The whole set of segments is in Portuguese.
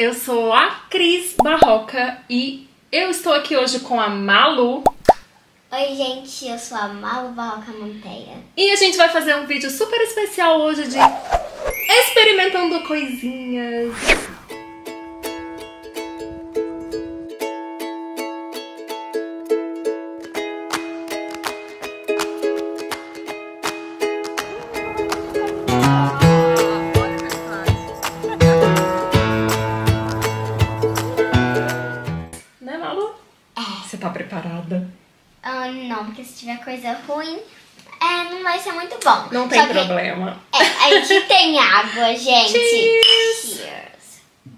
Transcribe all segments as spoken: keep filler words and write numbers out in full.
eu sou a Cris Barroca e eu estou aqui hoje com a Malu. Oi gente, eu sou a Malu Barroca Monteiro. E a gente vai fazer um vídeo super especial hoje de experimentando coisinhas. Tá preparada? Uh, não, porque se tiver coisa ruim, é, não vai ser muito bom. Não tem que, problema. É, a gente tem água, gente. Cheers. Cheers!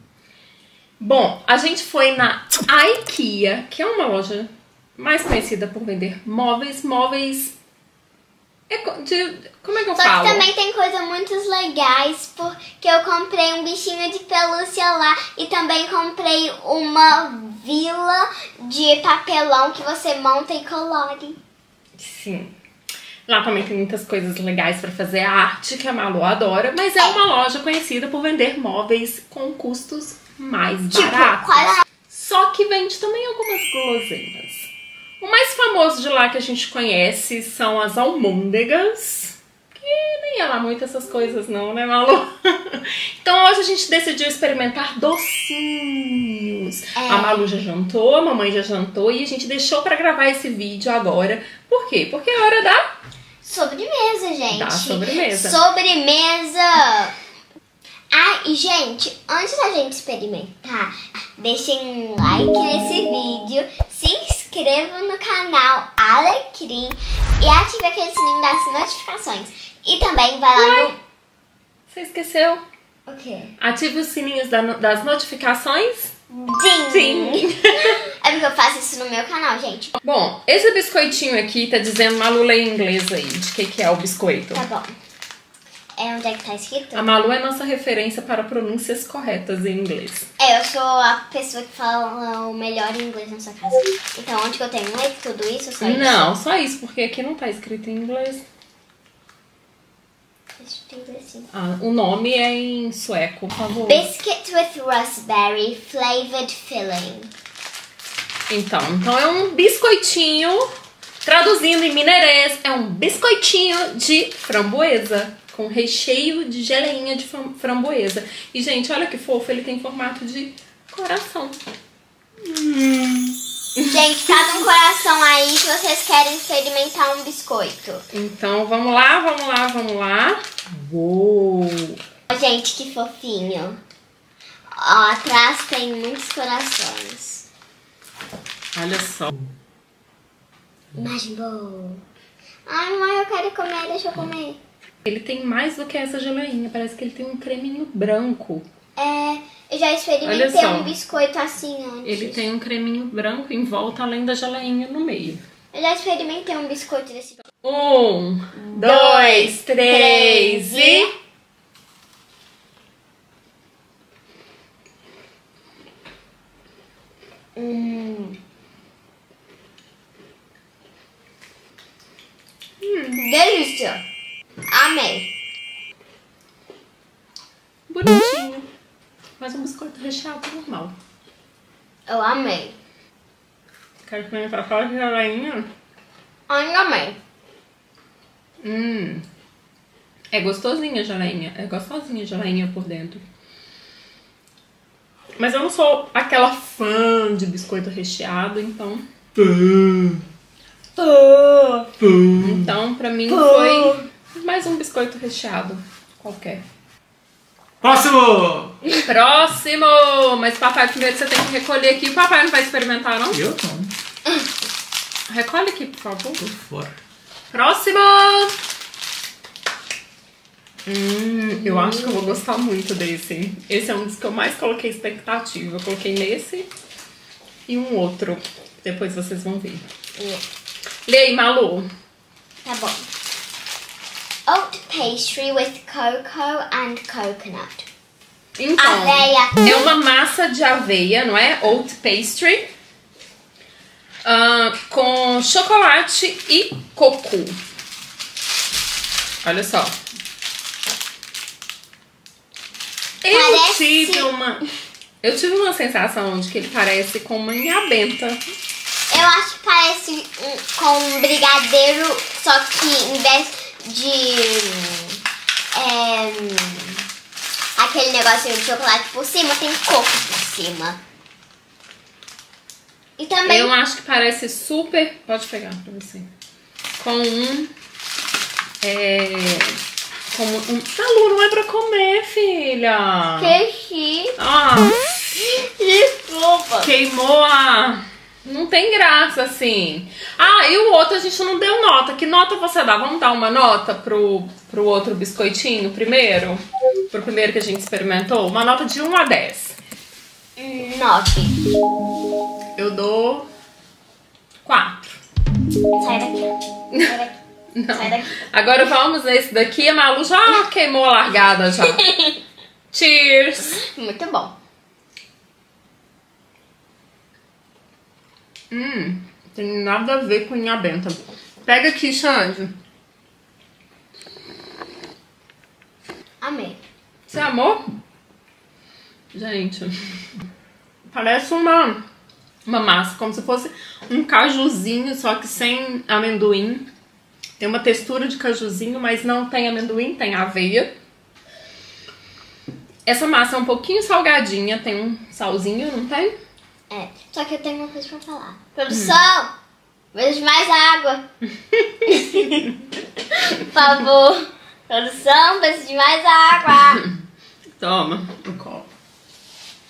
Bom, a gente foi na Ikea, que é uma loja mais conhecida por vender móveis, móveis... De, como é que eu Só falo? Só que também tem coisas muito legais, porque eu comprei um bichinho de pelúcia lá e também comprei uma vila de papelão que você monta e colore. Sim. Lá também tem muitas coisas legais pra fazer arte, que a Malu adora, mas é uma loja conhecida por vender móveis com custos mais baratos. Tipo, quase... Só que vende também algumas guloseimas. O mais famoso de lá que a gente conhece são as almôndegas, que nem é lá muito essas coisas não, né, Malu? Então hoje a gente decidiu experimentar docinhos. É. A Malu já jantou, a mamãe já jantou e a gente deixou pra gravar esse vídeo agora. Por quê? Porque é hora da... sobremesa, gente. Da sobremesa. Sobremesa! Ah, e gente, antes da gente experimentar, deixem um like nesse vídeo, se inscrevam no canal Alecrim e ativem aquele sininho das notificações. E também vai lá Ué? no... Você esqueceu? O quê? Ative os sininhos da no... das notificações. Sim. Sim. É porque eu faço isso no meu canal, gente. Bom, esse biscoitinho aqui tá dizendo uma lula em inglês aí, de que que é o biscoito. Tá bom. É onde é que tá escrito? A Malu é nossa referência para pronúncias corretas em inglês. É, eu sou a pessoa que fala o melhor inglês na sua casa. Então, onde que eu tenho? Like, tudo isso? Só isso? Não, só isso, porque aqui não tá escrito em inglês. Ah, o nome é em sueco, por favor. Biscuit with raspberry flavored filling. Então, então é um biscoitinho, traduzindo em mineirês, é um biscoitinho de framboesa. Com recheio de geleinha de framboesa. E, gente, olha que fofo. Ele tem formato de coração. Hum. Gente, cada um coração aí que vocês querem experimentar um biscoito. Então, vamos lá, vamos lá, vamos lá. Uou! Gente, que fofinho. Ó, atrás tem muitos corações. Olha só. Imagem boa. Ai, mãe, eu quero comer. Deixa eu comer. Ele tem mais do que essa geleinha, parece que ele tem um creminho branco. É, eu já experimentei um biscoito assim antes. Ele tem um creminho branco em volta, além da geleinha no meio. Eu já experimentei um biscoito desse. Um, dois, três e... Hum... Hum, delícia! Amei. Bonitinho. Mas um biscoito recheado normal. Eu amei. Quero comer pra fora de geleinha? Ainda amei. Hum. É gostosinha a geleinha. É gostosinha a geleinha por dentro. Mas eu não sou aquela fã de biscoito recheado, então... Então, pra mim foi... mais um biscoito recheado qualquer. Próximo! Próximo! Mas papai, primeiro você tem que recolher aqui. O papai não vai experimentar, não? Eu não. Recolhe aqui, por favor. Tô fora. Próximo! Hum, eu hum. acho que eu vou gostar muito desse. Esse é um dos que eu mais coloquei expectativa. Eu coloquei nesse e um outro. Depois vocês vão ver. Hum. Lê aí, Malu. Tá bom. Oat pastry with cocoa and coconut. Então, aveia. É uma massa de aveia, não é? Oat pastry uh, com chocolate e coco. Olha só. Eu Parece... tive uma... Eu tive uma sensação de que ele parece com manhã benta. Eu acho que parece com um brigadeiro, só que em vez de... É, aquele negocinho de chocolate por cima, tem coco por cima. E também... Eu acho que parece super... Pode pegar pra você. Com um... É... Como um... Malu, não é pra comer, filha. Queixi. Ah. Desculpa. Queimou a... Não tem graça, assim. Ah, e o outro a gente não deu nota. Que nota você dá? Vamos dar uma nota pro, pro outro biscoitinho primeiro? Pro primeiro que a gente experimentou? Uma nota de um a dez. nove. Eu dou... quatro. Sai daqui. Sai daqui. Não. Sai daqui. Agora vamos nesse daqui. A Malu já queimou a largada já. Cheers. Muito bom. Hum, tem nada a ver com a benta. Pega aqui, Xande. Amei. Você amou? Gente, parece uma, uma massa, como se fosse um cajuzinho, só que sem amendoim. Tem uma textura de cajuzinho, mas não tem amendoim, tem aveia. Essa massa é um pouquinho salgadinha, tem um salzinho, não tem? É, só que eu tenho uma coisa pra falar. Produção, hum. vejo mais água. Por favor. Produção, vejo de mais água. Toma, o copo.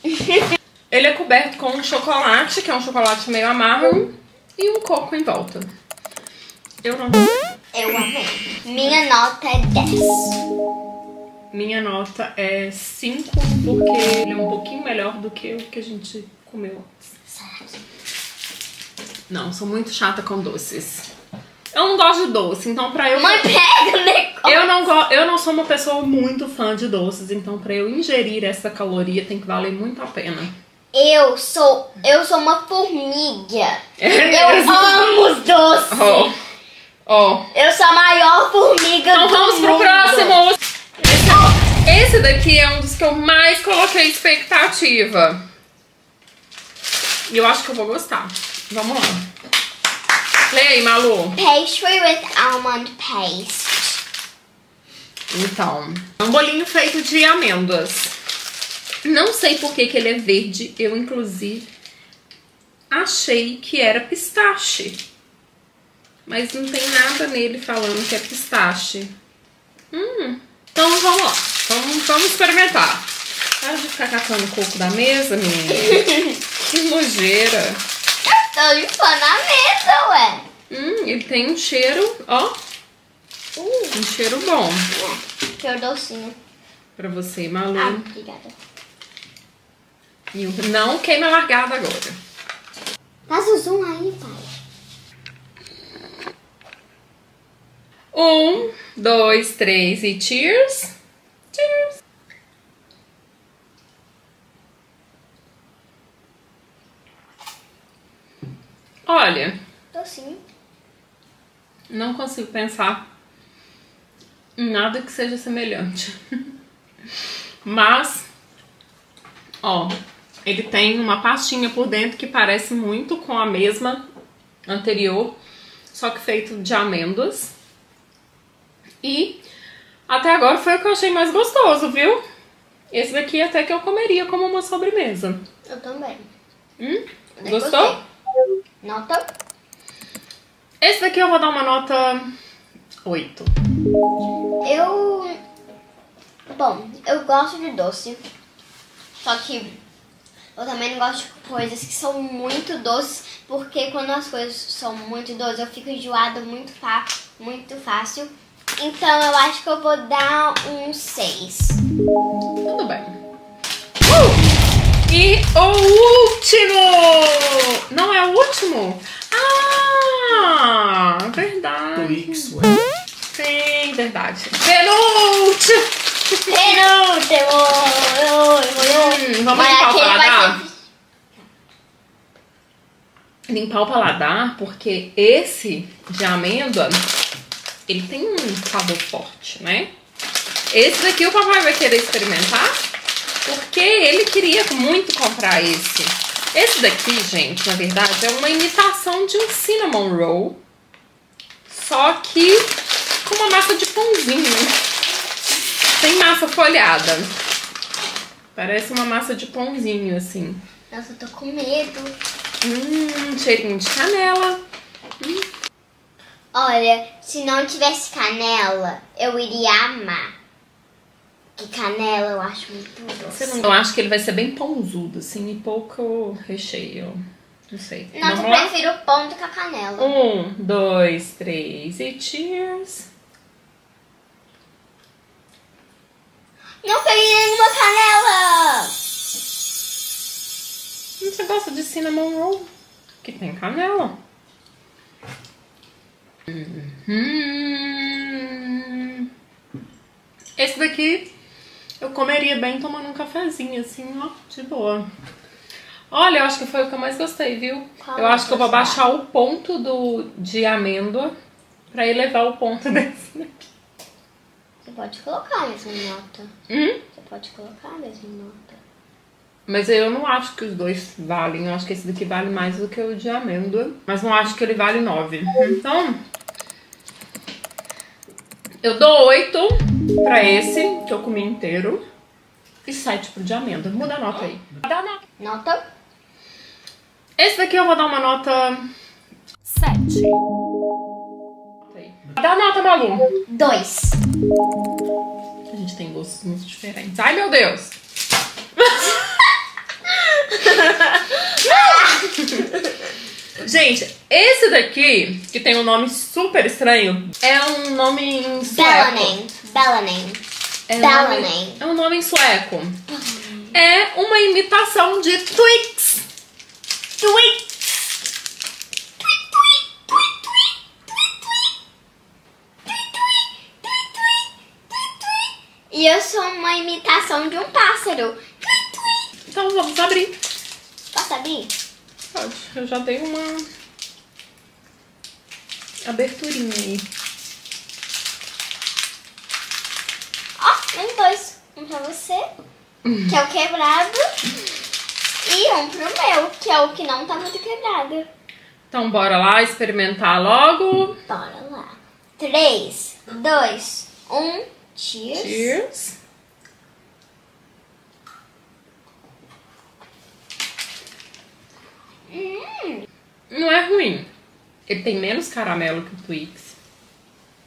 Ele é coberto com um chocolate, que é um chocolate meio amargo, e um coco em volta. Eu não gostei. Eu amei. Minha nota é dez. Minha nota é cinco, porque ele é um pouquinho melhor do que o que a gente comeu antes. Não, sou muito chata com doces. Eu não gosto de doce, então pra eu... Mãe, pega, né? Eu não go... eu não sou uma pessoa muito fã de doces, então pra eu ingerir essa caloria tem que valer muito a pena. Eu sou... Eu sou uma formiga. É, eu amo os doces. Oh. Oh. Eu sou a maior formiga então do mundo. Então vamos pro próximo. Esse daqui é um dos que eu mais coloquei expectativa. E eu acho que eu vou gostar. Vamos lá. Lê aí, Malu. Pastry with almond paste. Então, é um bolinho feito de amêndoas. Não sei por que que ele é verde. Eu, inclusive, achei que era pistache. Mas não tem nada nele falando que é pistache. Hum... Então vamos lá, vamos, vamos experimentar. Para de ficar catando o coco da mesa, menina. Que nojeira. Eu tô limpando a mesa, ué. Hum, ele tem um cheiro, ó. Uh. Um cheiro bom. Que é docinho. Pra você, Malu. Ah, obrigada. E o... Não queima a largada agora. Faz o zoom aí, pai. Um... Dois, três e cheers! Cheers! Olha... Docinho. Não consigo pensar em nada que seja semelhante. Mas... Ó, ele tem uma pastinha por dentro que parece muito com a mesma anterior, só que feito de amêndoas. E até agora foi o que eu achei mais gostoso, viu? Esse daqui até que eu comeria como uma sobremesa. Eu também. Hum? Eu Gostou? Gostei. Nota? Esse daqui eu vou dar uma nota oito. Eu... Bom, eu gosto de doce. Só que eu também não gosto de coisas que são muito doces. Porque quando as coisas são muito doces, eu fico enjoada muito, fa... muito fácil. Então eu acho que eu vou dar um seis. Tudo bem. Uh! E o último! Não é o último? Ah! Verdade. Twix, ué. Sim, verdade. Penúltimo! Penúltimo! Hum, vamos limpar o paladar? Ser... Limpar o paladar, porque esse de amêndoa... Ele tem um sabor forte, né? Esse daqui o papai vai querer experimentar. porque ele queria muito comprar esse. Esse daqui, gente, na verdade, é uma imitação de um cinnamon roll, só que com uma massa de pãozinho. Sem massa folhada. Parece uma massa de pãozinho, assim. Nossa, eu tô com medo. Hum, cheirinho de canela. Hum. Olha, se não tivesse canela, eu iria amar. Porque canela eu acho muito doce. Você não acha que ele vai ser bem pãozudo, assim, e pouco recheio? Não sei. Não, eu prefiro o pão do que a canela. Um, dois, três e cheers. Não peguei nenhuma canela! Você gosta de cinnamon roll? Que tem canela. Hum. Esse daqui eu comeria bem tomando um cafezinho, assim, ó, de boa. Olha, eu acho que foi o que eu mais gostei, viu? Qual eu acho que eu vou baixar o ponto do, de amêndoa pra elevar o ponto desse daqui. Você pode colocar a mesma nota. Hum? Você pode colocar a mesma nota. Mas eu não acho que os dois valem. Eu acho que esse daqui vale mais do que o de amêndoa. Mas não acho que ele vale nove. Então, eu dou oito pra esse, que eu comi inteiro. E sete pro de amêndoa. Muda a nota aí. Dá a nota. Nota. Esse daqui eu vou dar uma nota... sete. Dá a nota, Malu. Dois. A gente tem gostos muito diferentes. Ai, meu Deus. Gente, esse daqui, que tem um nome super estranho, é um nome em sueco. Belanen. É, Belanen. É um nome em sueco. Uhum. É uma imitação de Twix. Twix. E eu sou uma imitação de um pássaro. Então vamos abrir. Posso abrir? Pode. Eu já dei uma aberturinha aí. Ó, oh, tem dois. Um pra você, que é o quebrado. E um pro meu, que é o que não tá muito quebrado. Então bora lá experimentar logo. Bora lá. Três, dois, um... Cheers. Cheers. Hum. Não é ruim. Ele tem menos caramelo que o Twix.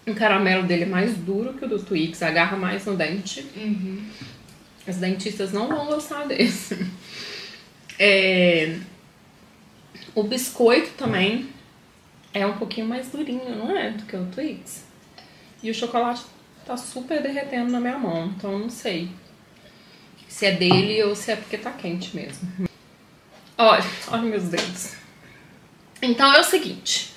O caramelo dele é mais duro que o do Twix. Agarra mais no dente. Uhum. As dentistas não vão gostar desse. É... O biscoito também é um pouquinho mais durinho, não é? Do que o Twix. E o chocolate... tá super derretendo na minha mão, então não sei se é dele ou se é porque tá quente mesmo. Olha, olha meus dedos. Então é o seguinte,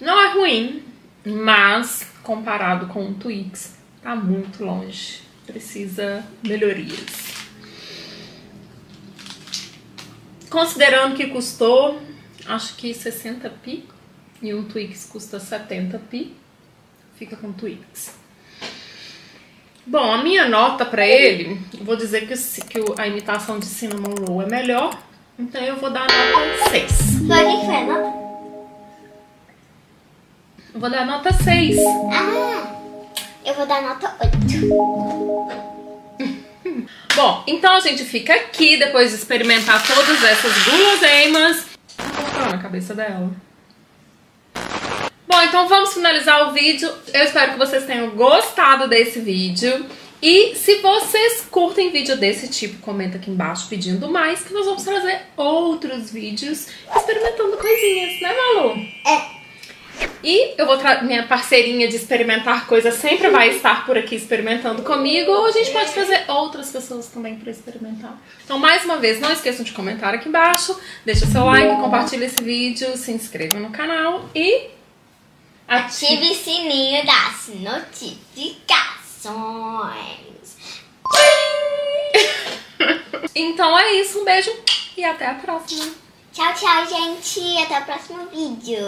não é ruim, mas comparado com o Twix, tá muito longe. Precisa melhorias. Considerando que custou, acho que sessenta pi e um Twix custa setenta pi, fica com o Twix. Bom, a minha nota pra ele, eu vou dizer que, que a imitação de cinnamon roll é melhor, então eu vou dar a nota seis. Mas o que foi a nota? Eu vou dar a nota seis. Ah, eu vou dar a nota oito. Bom, então a gente fica aqui depois de experimentar todas essas guloseimas. Vou na cabeça dela. Bom, então vamos finalizar o vídeo. Eu espero que vocês tenham gostado desse vídeo. E se vocês curtem vídeo desse tipo, comenta aqui embaixo pedindo mais, que nós vamos trazer outros vídeos experimentando coisinhas, né, Malu? É. E eu vou trazer minha parceirinha de experimentar coisas, sempre vai estar por aqui experimentando comigo. Ou a gente pode trazer outras pessoas também para experimentar. Então, mais uma vez, não esqueçam de comentar aqui embaixo. Deixa seu like, compartilha esse vídeo, se inscreva no canal e... ative o sininho das notificações. Então é isso, um beijo e até a próxima. Tchau, tchau, gente. Até o próximo vídeo.